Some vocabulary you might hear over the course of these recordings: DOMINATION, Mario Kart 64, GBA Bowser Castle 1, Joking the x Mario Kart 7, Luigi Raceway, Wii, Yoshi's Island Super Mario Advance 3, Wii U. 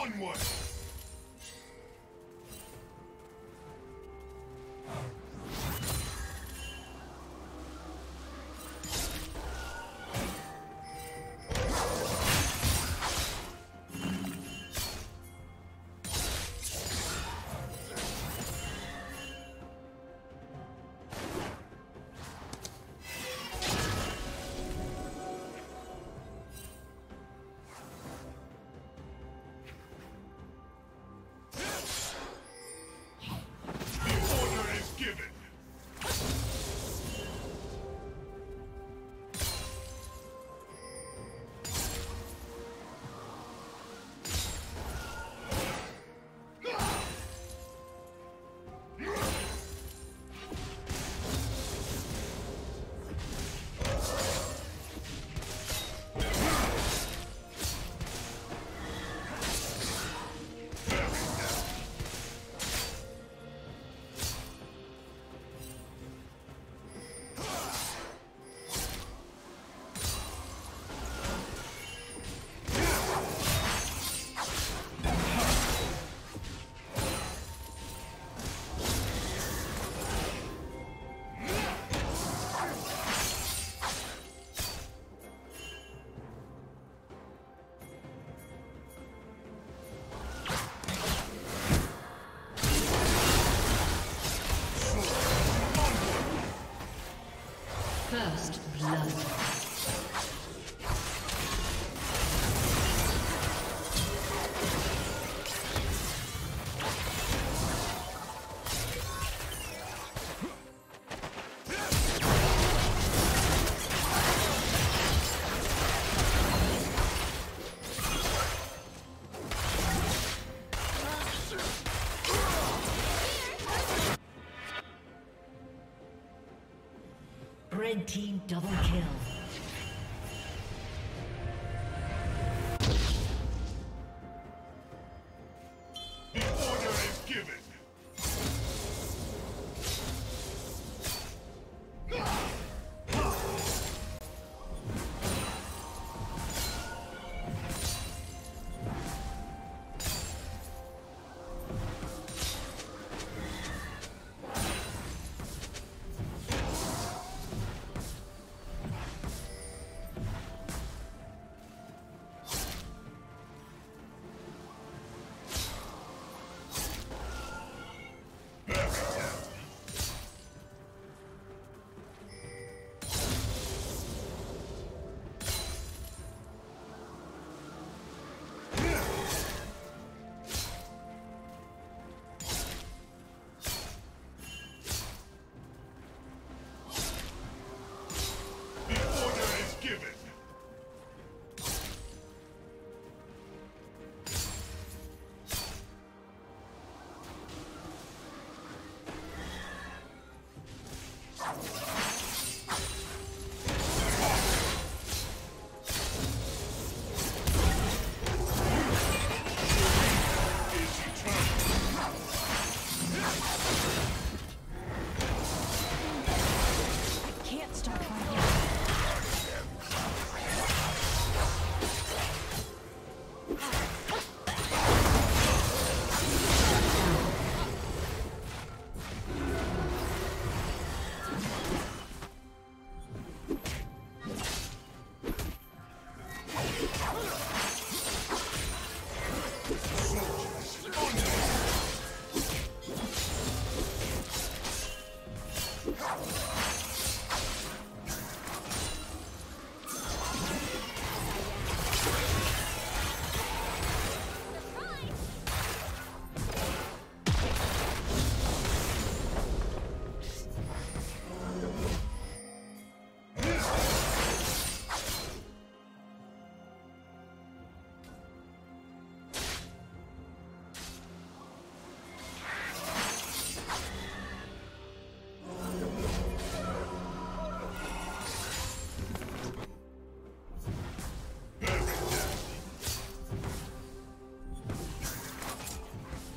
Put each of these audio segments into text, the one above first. Onward! First blood. Red team double kill.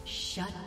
Shut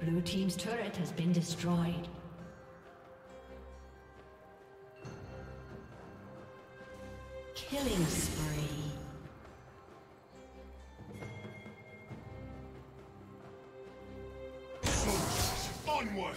Blue team's turret has been destroyed. Killing spree. Soldiers, onward!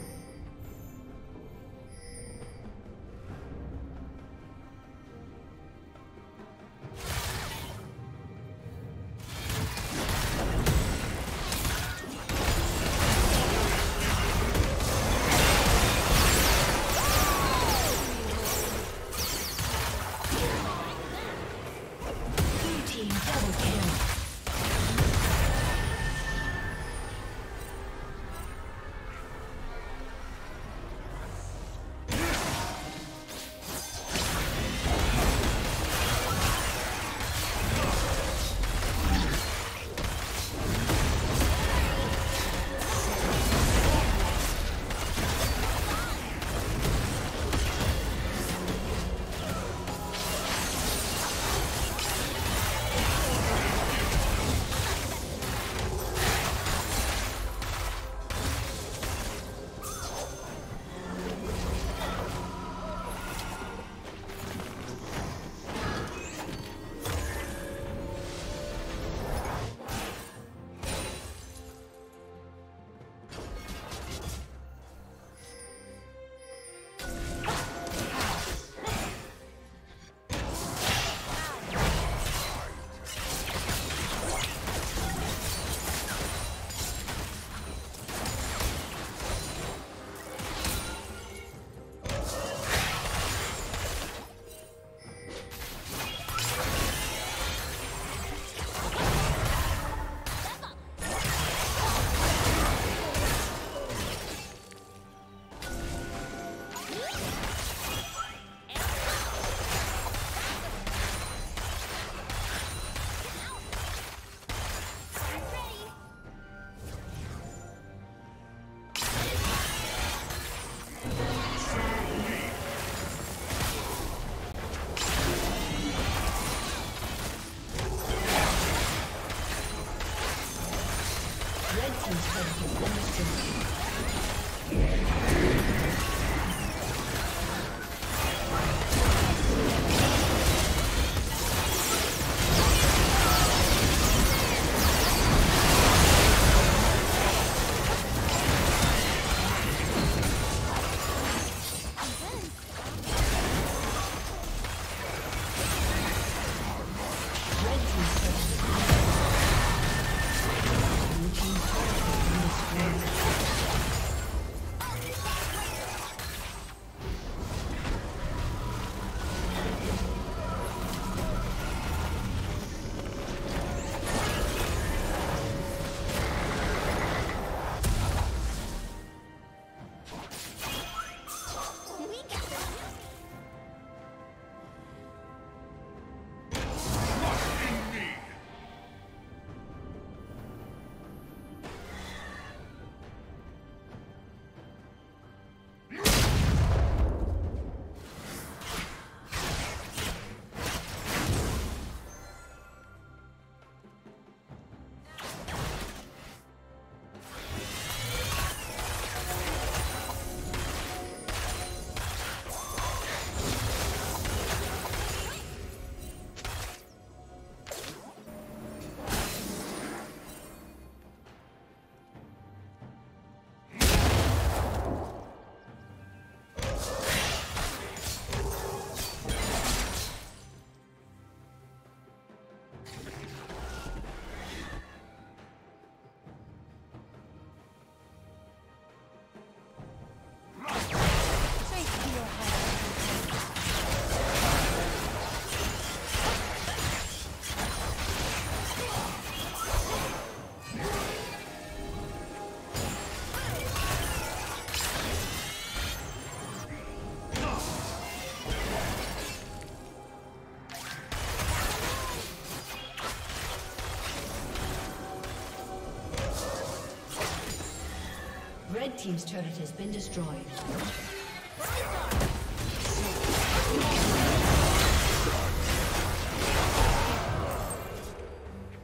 Red team's turret has been destroyed.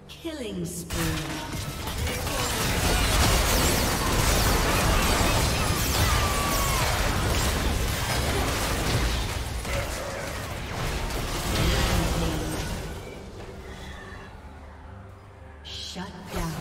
Killing spree. Shut down.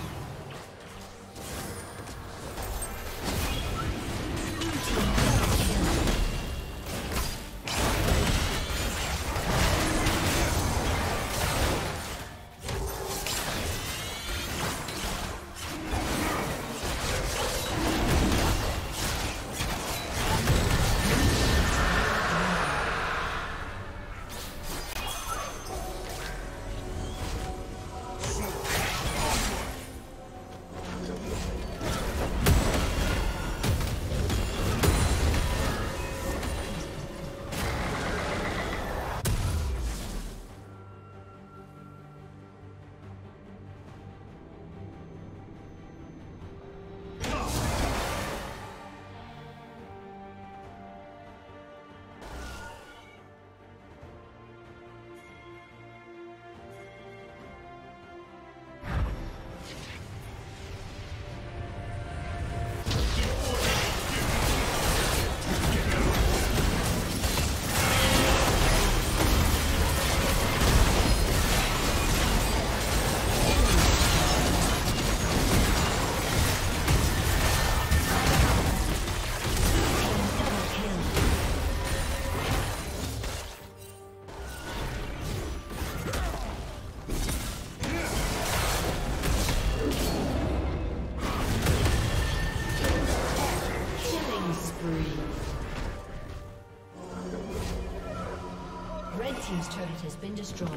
Red team's turret has been destroyed.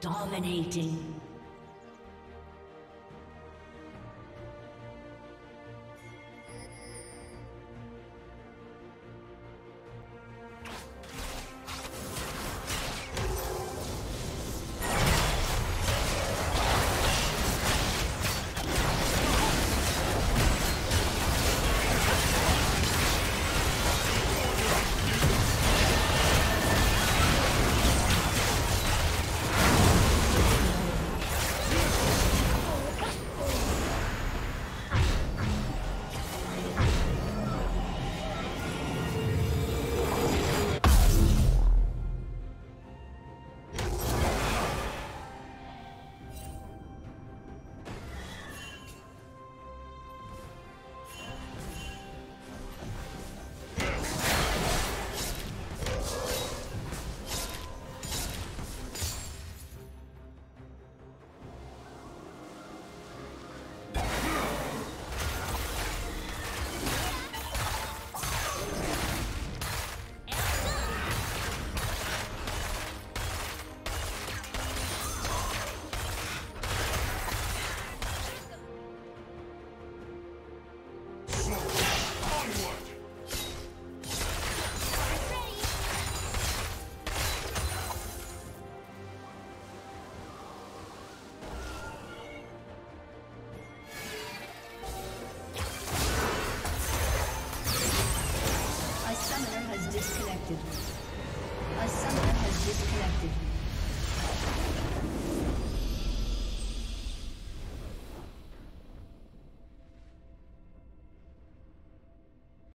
Dominating. A summoner has disconnected.